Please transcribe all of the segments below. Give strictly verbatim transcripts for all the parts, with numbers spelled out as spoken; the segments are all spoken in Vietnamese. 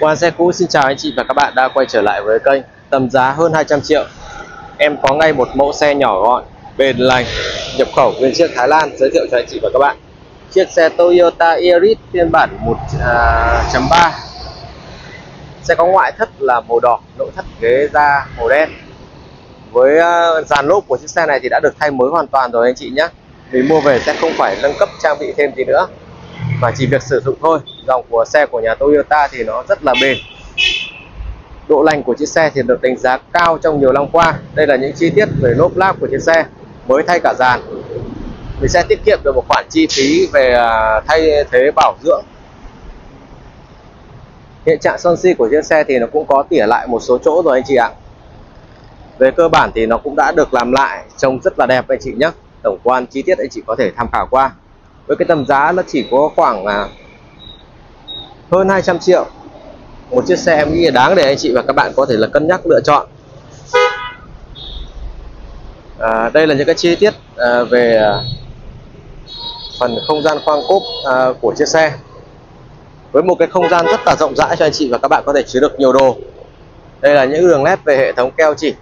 Qua xe cũ, xin chào anh chị và các bạn đã quay trở lại với kênh. Tầm giá hơn hai trăm triệu, em có ngay một mẫu xe nhỏ gọn, bền lành, nhập khẩu nguyên chiếc Thái Lan giới thiệu cho anh chị và các bạn. Chiếc xe Toyota Yaris phiên bản một chấm ba. Xe có ngoại thất là màu đỏ, nội thất ghế da màu đen. Với dàn lốp của chiếc xe này thì đã được thay mới hoàn toàn rồi anh chị nhé. Mình mua về sẽ không phải nâng cấp trang bị thêm gì nữa, mà chỉ việc sử dụng thôi. Dòng của xe của nhà Toyota thì nó rất là bền. Độ lành của chiếc xe thì được đánh giá cao trong nhiều năm qua. Đây là những chi tiết về lốp láp của chiếc xe, mới thay cả dàn. Mình sẽ tiết kiệm được một khoản chi phí về thay thế bảo dưỡng. Hiện trạng sơn si của chiếc xe thì nó cũng có tỉa lại một số chỗ rồi anh chị ạ. Về cơ bản thì nó cũng đã được làm lại, trông rất là đẹp anh chị nhé. Tổng quan chi tiết anh chị có thể tham khảo qua. Với cái tầm giá nó chỉ có khoảng hơn hai trăm triệu, một chiếc xe em nghĩ đáng để anh chị và các bạn có thể là cân nhắc lựa chọn. à, Đây là những cái chi tiết à, về phần không gian khoang cốp à, của chiếc xe. Với một cái không gian rất là rộng rãi cho anh chị và các bạn có thể chứa được nhiều đồ. Đây là những đường nét về hệ thống keo chỉ,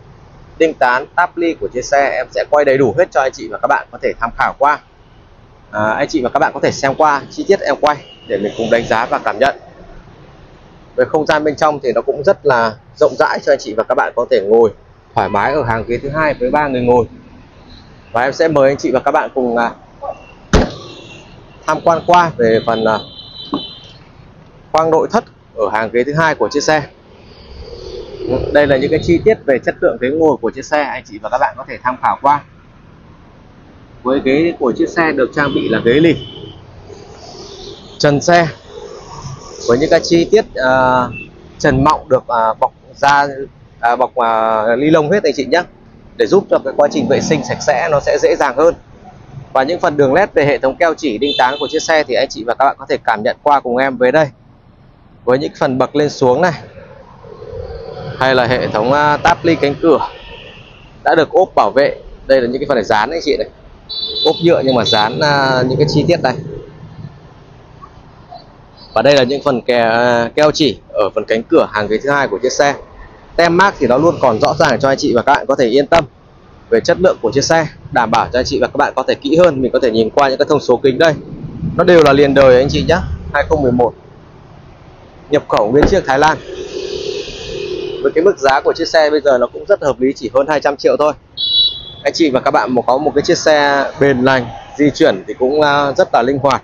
tinh tán, táp ly của chiếc xe. Em sẽ quay đầy đủ hết cho anh chị và các bạn có thể tham khảo qua. À, anh chị và các bạn có thể xem qua chi tiết em quay để mình cùng đánh giá và cảm nhận. Về không gian bên trong thì nó cũng rất là rộng rãi cho anh chị và các bạn có thể ngồi thoải mái ở hàng ghế thứ hai với ba người ngồi. Và em sẽ mời anh chị và các bạn cùng tham quan qua về phần khoang nội thất ở hàng ghế thứ hai của chiếc xe. Đây là những cái chi tiết về chất lượng ghế ngồi của chiếc xe, anh chị và các bạn có thể tham khảo qua. Với ghế của chiếc xe được trang bị là ghế lì, trần xe với những cái chi tiết uh, trần mọng được uh, bọc da uh, bọc uh, ni lông hết anh chị nhé, để giúp cho cái quá trình vệ sinh sạch sẽ nó sẽ dễ dàng hơn. Và những phần đường nét về hệ thống keo chỉ, đinh tán của chiếc xe thì anh chị và các bạn có thể cảm nhận qua cùng em với đây. Với những phần bậc lên xuống này, hay là hệ thống uh, táp ly cánh cửa đã được ốp bảo vệ. Đây là những cái phần để dán anh chị này, ốp nhựa nhưng mà dán uh, những cái chi tiết này. Và đây là những phần kè, uh, keo chỉ ở phần cánh cửa hàng ghế thứ hai của chiếc xe. Tem mác thì nó luôn còn rõ ràng cho anh chị và các bạn có thể yên tâm về chất lượng của chiếc xe, đảm bảo cho anh chị và các bạn có thể kỹ hơn. Mình có thể nhìn qua những cái thông số kính đây, nó đều là liền đời anh chị nhé, hai không một một, nhập khẩu nguyên chiếc Thái Lan. Với cái mức giá của chiếc xe bây giờ nó cũng rất hợp lý, chỉ hơn hai trăm triệu thôi. Anh chị và các bạn có một cái chiếc xe bền lành, di chuyển thì cũng rất là linh hoạt.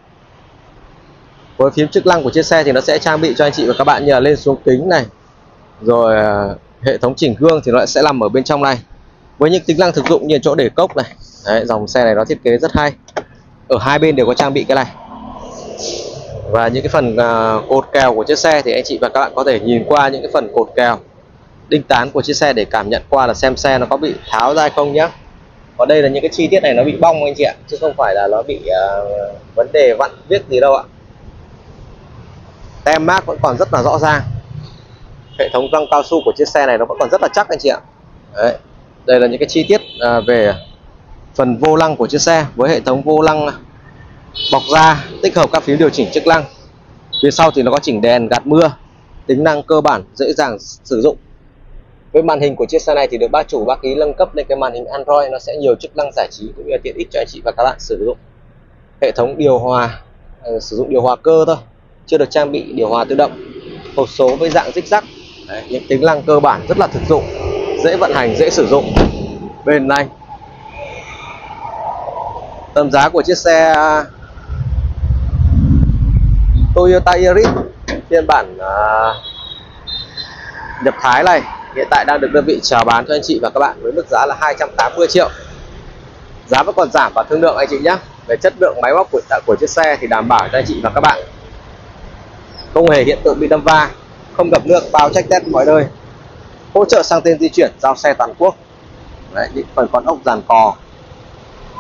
Với phím chức năng của chiếc xe thì nó sẽ trang bị cho anh chị và các bạn như là lên xuống kính này, rồi hệ thống chỉnh gương thì nó sẽ nằm ở bên trong này. Với những tính năng thực dụng như chỗ để cốc này. Đấy, dòng xe này nó thiết kế rất hay, ở hai bên đều có trang bị cái này. Và những cái phần cột kèo của chiếc xe thì anh chị và các bạn có thể nhìn qua những cái phần cột kèo, đinh tán của chiếc xe để cảm nhận qua là xem xe nó có bị tháo ra không nhé. Còn đây là những cái chi tiết này nó bị bong anh chị ạ, chứ không phải là nó bị uh, vấn đề vặn viết gì đâu ạ. Tem mác vẫn còn rất là rõ ràng. Hệ thống găng cao su của chiếc xe này nó vẫn còn rất là chắc anh chị ạ. Đấy. Đây là những cái chi tiết uh, về phần vô lăng của chiếc xe với hệ thống vô lăng bọc da, tích hợp các phím điều chỉnh chức năng. Phía sau thì nó có chỉnh đèn, gạt mưa, tính năng cơ bản dễ dàng sử dụng. Với màn hình của chiếc xe này thì được bác chủ bác ý nâng cấp lên cái màn hình Android, nó sẽ nhiều chức năng giải trí cũng như là tiện ích cho anh chị và các bạn sử dụng. Hệ thống điều hòa, uh, sử dụng điều hòa cơ thôi, chưa được trang bị điều hòa tự động. Hộp số với dạng rích rắc, những tính năng cơ bản rất là thực dụng, dễ vận hành, dễ sử dụng, bền lành. Tầm giá của chiếc xe Toyota Yaris phiên bản uh, nhập Thái này hiện tại đang được đơn vị chào bán cho anh chị và các bạn với mức giá là hai trăm tám mươi triệu. Giá vẫn còn giảm và thương lượng anh chị nhé. Về chất lượng máy móc của, của chiếc xe thì đảm bảo cho anh chị và các bạn, không hề hiện tượng bị đâm va, không gặp nước, bao check test mọi nơi, hỗ trợ sang tên di chuyển, giao xe toàn quốc. Đấy, những phần con ốc dàn cò,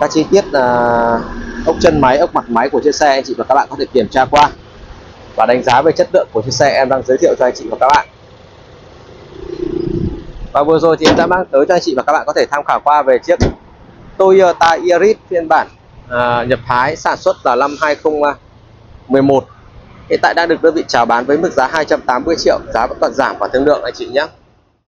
các chi tiết uh, ốc chân máy, ốc mặt máy của chiếc xe anh chị và các bạn có thể kiểm tra qua. Và đánh giá về chất lượng của chiếc xe em đang giới thiệu cho anh chị và các bạn. Và vừa rồi thì em đã mang tới cho anh chị và các bạn có thể tham khảo qua về chiếc Toyota Yaris phiên bản à, nhập Thái, sản xuất là năm hai không một một, Hiện tại đang được đơn vị chào bán với mức giá hai trăm tám mươi triệu, giá vẫn còn giảm và thương lượng anh chị nhé.